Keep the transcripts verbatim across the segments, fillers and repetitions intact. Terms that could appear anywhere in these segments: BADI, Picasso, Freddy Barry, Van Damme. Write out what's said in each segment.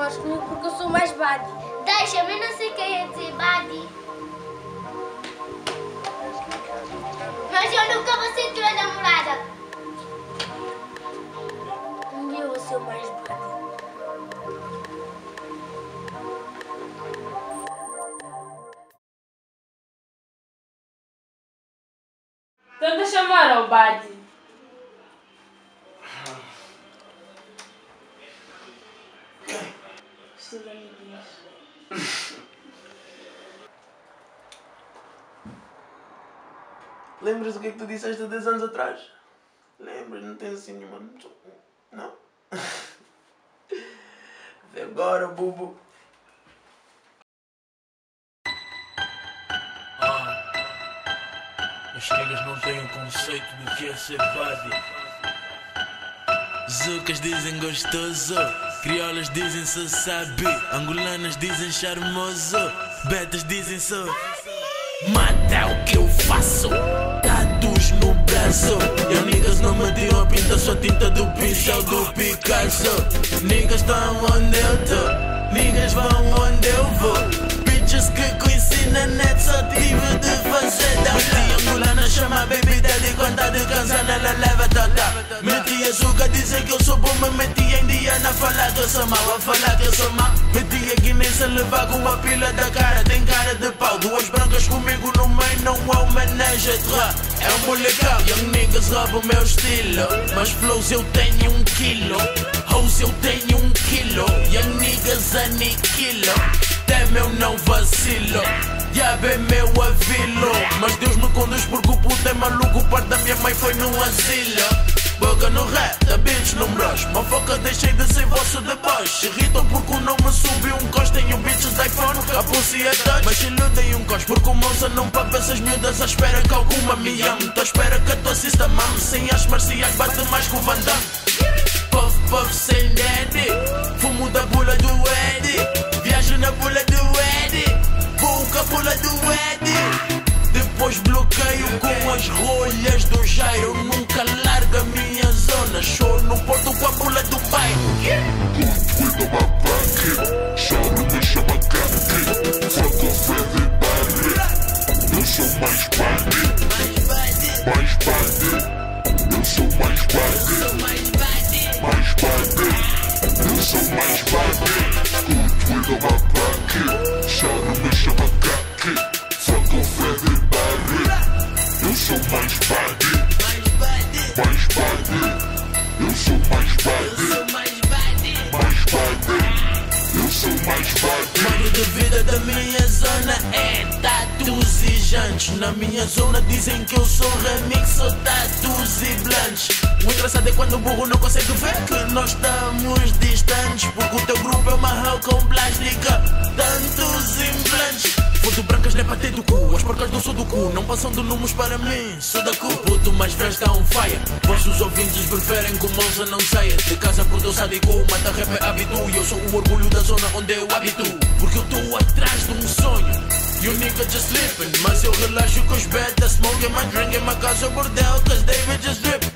mais comigo porque eu sou mais badi. Deixa-me, eu não sei quem é dizer badi. Mas eu nunca vou ser tua namorada. Um dia eu vou ser mais badi. Estão-te a chamar ao badi. Lembras do que é que tu disseste há dez anos atrás? Lembras? Não tens assim nenhuma noção? Não? Até agora, bubo. Ah, as filhas não têm o conceito do que é ser badi. Zucas dizem gostoso, criolas dizem se sabe, angolanas dizem charmoso, betas dizem só. Mata o que eu faço, tatus no braço. Eu niggas não me deu a pinta, só tinta do pincel do Picasso. Niggas estão onde eu tô, niggas vão onde eu vou. Bitches que conheci na net, só tive de fazer download. Angolana chama baby daddy, conta de canzana, ela leva tata. Meti açúcar, dizem que eu sou bom, me meti em Diana, falar que eu sou mau, a falar que eu sou mau. Meti aqui nem se levar com a pila da cara, tem cara de pau. Duas brancas comigo no meio, não há um menage à trois. É um molecão, young niggas roubam o meu estilo. Mas flows eu tenho um quilo, hoes eu tenho um quilo. Young niggas aniquilo, damn eu não vacilo. Já bem meu avilo, mas Deus me conduz porque o puto é maluco. O par da minha mãe foi num asilo. Boca no rap, da bitch num brush. Uma foca deixei de ser vosso depois. Irritam porque o nome subiu um cos. Tenho bitches de iPhone, a pulse é touch. Mas iludem um cos porque o moça não paga essas miúdas. À espera que alguma me ame. Tô à espera que a tua cista mame. Sem as marciais bate mais que o Van Damme. Puff puff sem daddy, fumo da bula do Eddie. Viajo na bula do Eddie. Vou com a pula do Eddie. Depois bloqueio com as rolhas do Jairo. Nunca largo a minha zona. Show no porto com a pula do bairro. Cuida babaca, choro-me chama caque. Foco Freddy Barry. Eu sou mais badi. Mais badi. Eu sou mais badi. Mais badi. Eu sou mais badi. Cuida babaca. Choro-me chama caque, foco Freddy Barry. Eu sou mais badi, mais badi. Eu sou mais badi, mais badi. Eu sou mais badi. Mano de vida da minha zona é tatus e jantes. Na minha zona dizem que eu sou remix, sou tatus e blanches. O engraçado é quando o burro não consegue ver que nós estamos distantes. Porque o teu grupo é uma rau com plástica, tantos implantes. Puto brancas nem patei do cu, as porcas não sou do cu. Não passam de números para mim, sou da cu. Puto mais fresca é um faia. Vossos ouvintes preferem que o moça não saia de casa porque eu sádico, mata rap é hábito. E eu sou o orgulho da zona onde eu habito. Porque eu estou atrás de um sonho. You niggas just sleeping, mas eu relaxo com os betas. Smoke in my drink in my casa bordel, cause David just dripping.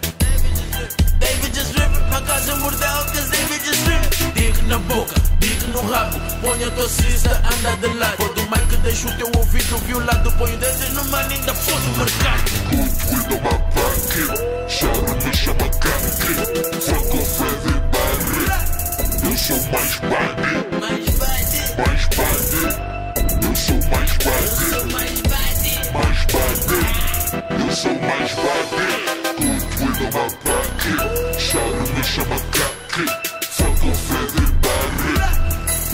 David just rip, na casa bordel, cause David just rip. Digo na boca, digo no rabo, ponho a tua cista, anda de lado. Por do mais que deixo o teu ouvido violado, ponho dentes no mano e ainda foda o mercado. Cuida babaca, choro-me chama caque, foco Freddy Barry. Eu sou mais badi, mais badi. Eu sou mais badi, mais badi. Eu sou mais badi. Cuida babaca. Choro-me chama caque, foco Freddy Barry.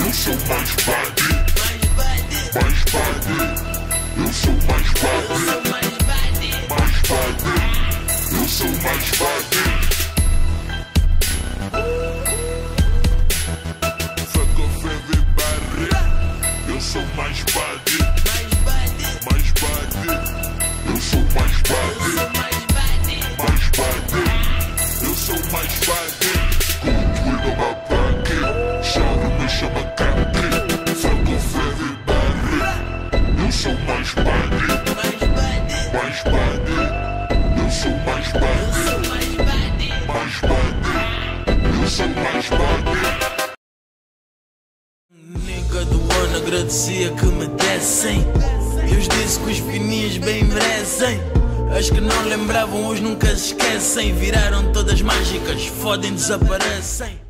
Eu sou mais badi, mais badi. Eu sou mais badi, mais badi. Eu sou mais badi, foco Freddy Barry. Eu sou mais badi, mais badi. Eu sou mais badi, mais badi. Eu sou mais badi, cuida babaca, choro-me chama caque, foco Freddy Barry. Eu sou mais badi, mais badi. Eu sou mais badi. burocracia que me descem. E os disse que os pequeninos bem merecem. As que não lembravam hoje nunca se esquecem. Viraram todas mágicas, fodem, desaparecem.